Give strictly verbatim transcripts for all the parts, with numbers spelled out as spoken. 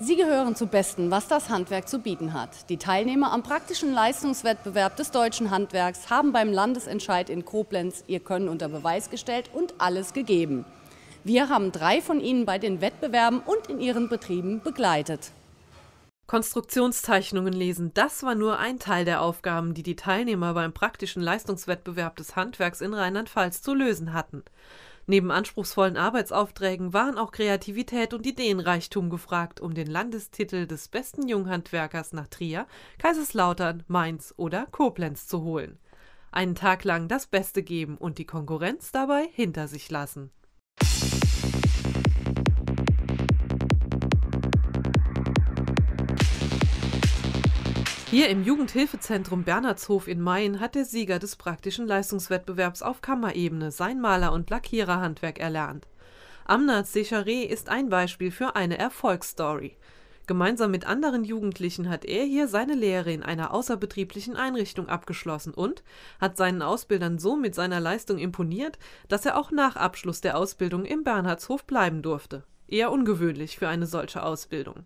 Sie gehören zum Besten, was das Handwerk zu bieten hat. Die Teilnehmer am praktischen Leistungswettbewerb des deutschen Handwerks haben beim Landesentscheid in Koblenz ihr Können unter Beweis gestellt und alles gegeben. Wir haben drei von ihnen bei den Wettbewerben und in ihren Betrieben begleitet. Konstruktionszeichnungen lesen, das war nur ein Teil der Aufgaben, die die Teilnehmer beim praktischen Leistungswettbewerb des Handwerks in Rheinland-Pfalz zu lösen hatten. Neben anspruchsvollen Arbeitsaufträgen waren auch Kreativität und Ideenreichtum gefragt, um den Landestitel des besten Junghandwerkers nach Trier, Kaiserslautern, Mainz oder Koblenz zu holen. Einen Tag lang das Beste geben und die Konkurrenz dabei hinter sich lassen. Hier im Jugendhilfezentrum Bernhardshof in Mayen hat der Sieger des praktischen Leistungswettbewerbs auf Kammerebene sein Maler- und Lackiererhandwerk erlernt. Amnats Secharé ist ein Beispiel für eine Erfolgsstory. Gemeinsam mit anderen Jugendlichen hat er hier seine Lehre in einer außerbetrieblichen Einrichtung abgeschlossen und hat seinen Ausbildern so mit seiner Leistung imponiert, dass er auch nach Abschluss der Ausbildung im Bernhardshof bleiben durfte. Eher ungewöhnlich für eine solche Ausbildung.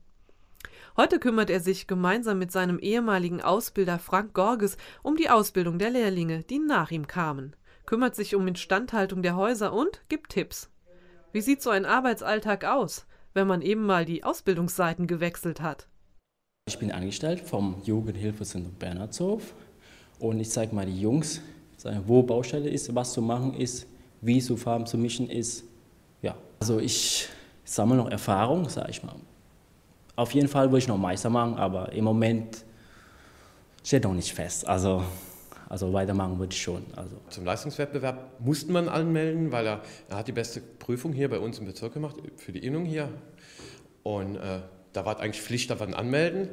Heute kümmert er sich gemeinsam mit seinem ehemaligen Ausbilder Frank Gorges um die Ausbildung der Lehrlinge, die nach ihm kamen, kümmert sich um Instandhaltung der Häuser und gibt Tipps. Wie sieht so ein Arbeitsalltag aus, wenn man eben mal die Ausbildungsseiten gewechselt hat? Ich bin angestellt vom Jugendhilfezentrum Bernhardshof und ich zeige mal die Jungs, wo Baustelle ist, was zu machen ist, wie zu Farben zu mischen ist. Ja, also ich sammle noch Erfahrung, sage ich mal. Auf jeden Fall würde ich noch Meister machen, aber im Moment steht noch nicht fest. Also, also weitermachen würde ich schon. Also. Zum Leistungswettbewerb musste man anmelden, weil er, er hat die beste Prüfung hier bei uns im Bezirk gemacht, für die Innung hier. Und äh, da war es eigentlich Pflicht, da war ein Anmelden.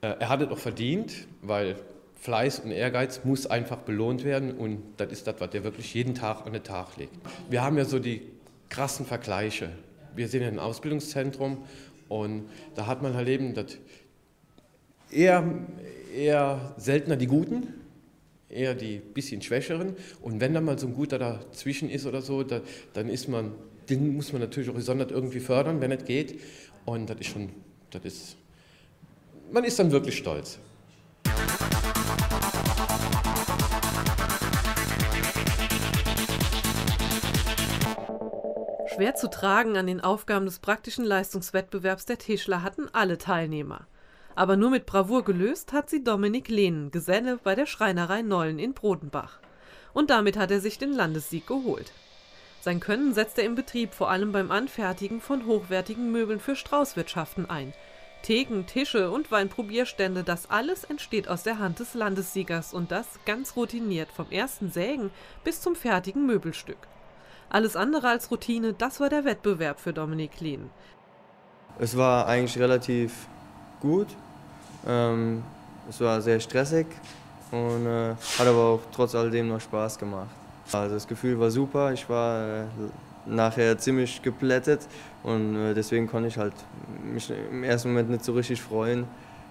Äh, er hat es auch verdient, weil Fleiß und Ehrgeiz muss einfach belohnt werden. Und das ist das, was der wirklich jeden Tag an den Tag legt. Wir haben ja so die krassen Vergleiche. Wir sind ja im Ausbildungszentrum. Und da hat man erlebt, dass eher, eher seltener die Guten, eher die bisschen Schwächeren. Und wenn da mal so ein Guter dazwischen ist oder so, da, dann ist man, den muss man natürlich auch gesondert irgendwie fördern, wenn es geht. Und das ist schon, das ist, man ist dann wirklich stolz. Schwer zu tragen an den Aufgaben des praktischen Leistungswettbewerbs der Tischler hatten alle Teilnehmer. Aber nur mit Bravour gelöst hat sie Dominik Lehnen, Geselle bei der Schreinerei Nollen in Brodenbach. Und damit hat er sich den Landessieg geholt. Sein Können setzt er im Betrieb vor allem beim Anfertigen von hochwertigen Möbeln für Straußwirtschaften ein. Theken, Tische und Weinprobierstände, das alles entsteht aus der Hand des Landessiegers und das ganz routiniert, vom ersten Sägen bis zum fertigen Möbelstück. Alles andere als Routine, das war der Wettbewerb für Dominik Lien. Es war eigentlich relativ gut, ähm, es war sehr stressig und äh, hat aber auch trotz alledem noch Spaß gemacht. Also das Gefühl war super, ich war äh, nachher ziemlich geplättet und äh, deswegen konnte ich halt mich im ersten Moment nicht so richtig freuen,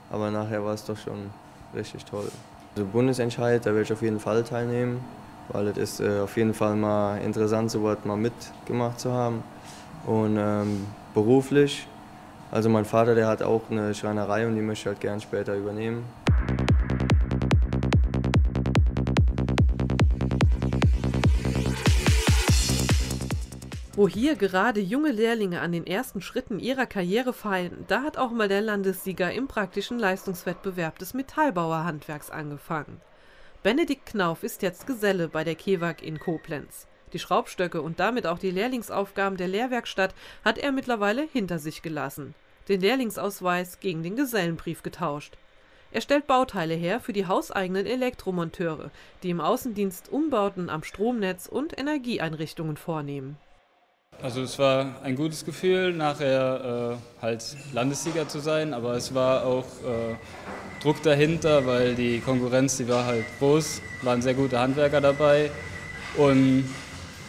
aber nachher war es doch schon richtig toll. Also Bundesentscheid, da werde ich auf jeden Fall teilnehmen. Weil es ist äh, auf jeden Fall mal interessant, so was mal mitgemacht zu haben. Und ähm, beruflich, also mein Vater, der hat auch eine Schreinerei und die möchte ich halt gern später übernehmen. Wo hier gerade junge Lehrlinge an den ersten Schritten ihrer Karriere feilen, da hat auch mal der Landessieger im praktischen Leistungswettbewerb des Metallbauerhandwerks angefangen. Benedikt Knauf ist jetzt Geselle bei der KEWAG in Koblenz. Die Schraubstöcke und damit auch die Lehrlingsaufgaben der Lehrwerkstatt hat er mittlerweile hinter sich gelassen. Den Lehrlingsausweis gegen den Gesellenbrief getauscht. Er stellt Bauteile her für die hauseigenen Elektromonteure, die im Außendienst Umbauten am Stromnetz und Energieeinrichtungen vornehmen. Also es war ein gutes Gefühl, nachher äh, halt Landessieger zu sein, aber es war auch äh, Druck dahinter, weil die Konkurrenz, die war halt groß, waren sehr gute Handwerker dabei und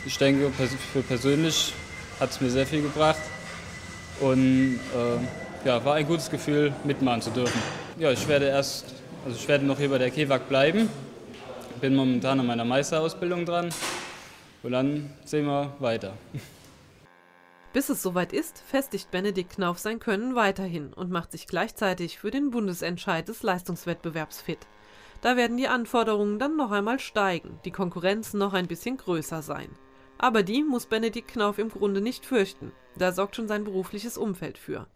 ich denke, für persönlich hat es mir sehr viel gebracht und äh, ja, war ein gutes Gefühl, mitmachen zu dürfen. Ja, ich werde erst, also ich werde noch hier bei der KEWAG bleiben, bin momentan an meiner Meisterausbildung dran und dann sehen wir weiter. Bis es soweit ist, festigt Benedikt Knauf sein Können weiterhin und macht sich gleichzeitig für den Bundesentscheid des Leistungswettbewerbs fit. Da werden die Anforderungen dann noch einmal steigen, die Konkurrenz noch ein bisschen größer sein. Aber die muss Benedikt Knauf im Grunde nicht fürchten, da sorgt schon sein berufliches Umfeld für.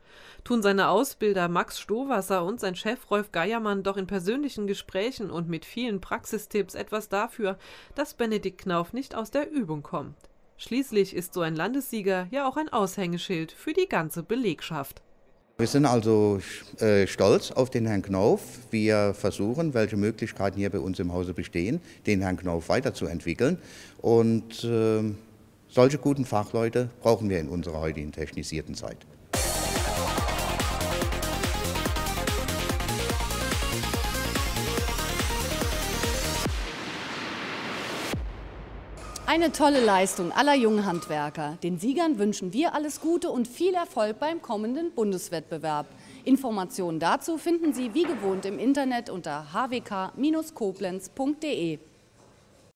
Tun seine Ausbilder Max Stohwasser und sein Chef Rolf Geiermann doch in persönlichen Gesprächen und mit vielen Praxistipps etwas dafür, dass Benedikt Knauf nicht aus der Übung kommt. Schließlich ist so ein Landessieger ja auch ein Aushängeschild für die ganze Belegschaft. Wir sind also äh, stolz auf den Herrn Knauf. Wir versuchen, welche Möglichkeiten hier bei uns im Hause bestehen, den Herrn Knauf weiterzuentwickeln. Und äh, solche guten Fachleute brauchen wir in unserer heutigen technisierten Zeit. Eine tolle Leistung aller jungen Handwerker. Den Siegern wünschen wir alles Gute und viel Erfolg beim kommenden Bundeswettbewerb. Informationen dazu finden Sie wie gewohnt im Internet unter h w k Bindestrich koblenz Punkt de.